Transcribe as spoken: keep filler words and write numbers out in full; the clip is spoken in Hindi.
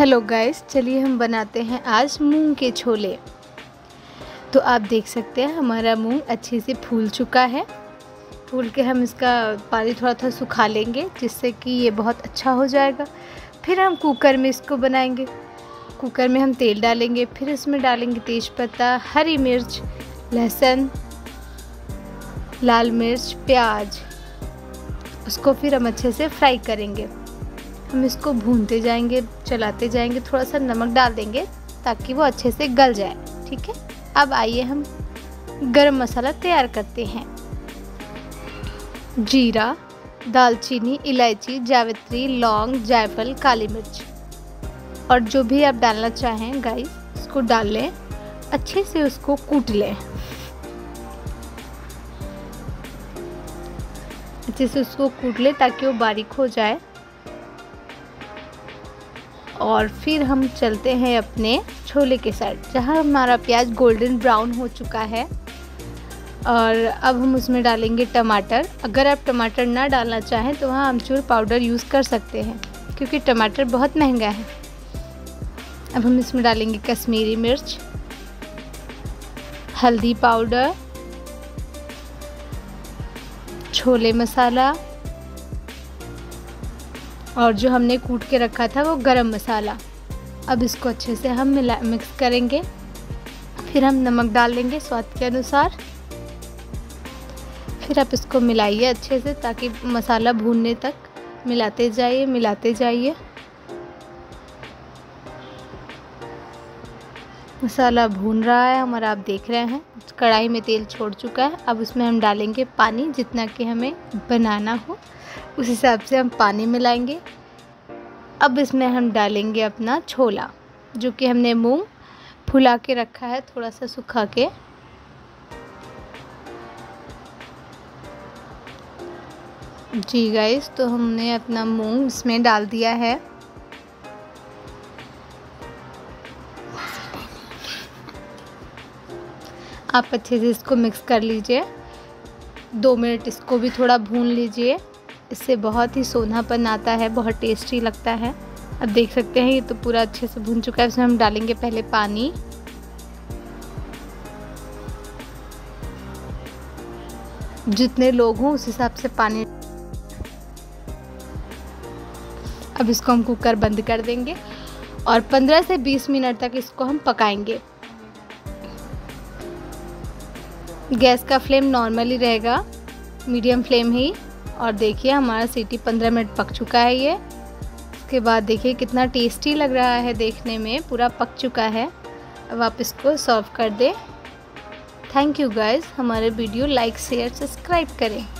हेलो गाइस, चलिए हम बनाते हैं आज मूंग के छोले। तो आप देख सकते हैं हमारा मूंग अच्छे से फूल चुका है। फूल के हम इसका पानी थोड़ा थोड़ा सुखा लेंगे, जिससे कि ये बहुत अच्छा हो जाएगा। फिर हम कुकर में इसको बनाएंगे। कुकर में हम तेल डालेंगे, फिर इसमें डालेंगे तेज़पत्ता, हरी मिर्च, लहसुन, लाल मिर्च, प्याज। उसको फिर हम अच्छे से फ्राई करेंगे। हम इसको भूनते जाएंगे, चलाते जाएंगे, थोड़ा सा नमक डाल देंगे ताकि वो अच्छे से गल जाए। ठीक है, अब आइए हम गरम मसाला तैयार करते हैं। जीरा, दालचीनी, इलायची, जावित्री, लौंग, जायफल, काली मिर्च और जो भी आप डालना चाहें गाइस, इसको डाल लें। अच्छे से उसको कूट लें, अच्छे से उसको कूट लें ताकि वो बारीक हो जाए। और फिर हम चलते हैं अपने छोले के साइड, जहाँ हमारा प्याज गोल्डन ब्राउन हो चुका है। और अब हम उसमें डालेंगे टमाटर। अगर आप टमाटर ना डालना चाहें तो वहाँ आमचूर पाउडर यूज़ कर सकते हैं, क्योंकि टमाटर बहुत महंगा है। अब हम इसमें डालेंगे कश्मीरी मिर्च, हल्दी पाउडर, छोले मसाला और जो हमने कूट के रखा था वो गरम मसाला। अब इसको अच्छे से हम मिला मिक्स करेंगे। फिर हम नमक डाल देंगे स्वाद के अनुसार। फिर आप इसको मिलाइए अच्छे से, ताकि मसाला भूनने तक मिलाते जाइए मिलाते जाइए मसाला भून रहा है हमारा। आप देख रहे हैं कढ़ाई में तेल छोड़ चुका है। अब उसमें हम डालेंगे पानी, जितना कि हमें बनाना हो उस हिसाब से हम पानी मिलाएंगे। अब इसमें हम डालेंगे अपना छोला, जो कि हमने मूंग फुला के रखा है, थोड़ा सा सुखा के। जी गाइस, तो हमने अपना मूंग इसमें डाल दिया है। आप अच्छे से इसको मिक्स कर लीजिए। दो मिनट इसको भी थोड़ा भून लीजिए, इससे बहुत ही सोनापन आता है, बहुत टेस्टी लगता है। आप देख सकते हैं ये तो पूरा अच्छे से भून चुका है। इसमें हम डालेंगे पहले पानी। जितने लोग हों उस हिसाब से पानी। अब इसको हम कुकर बंद कर देंगे और पंद्रह से बीस मिनट तक इसको हम पकाएंगे। गैस का फ्लेम नॉर्मली रहेगा, मीडियम फ्लेम ही। और देखिए हमारा सीटी पंद्रह मिनट पक चुका है ये। इसके बाद देखिए कितना टेस्टी लग रहा है, देखने में पूरा पक चुका है। अब आप इसको सर्व कर दें। थैंक यू गाइज़, हमारे वीडियो लाइक, शेयर, सब्सक्राइब करें।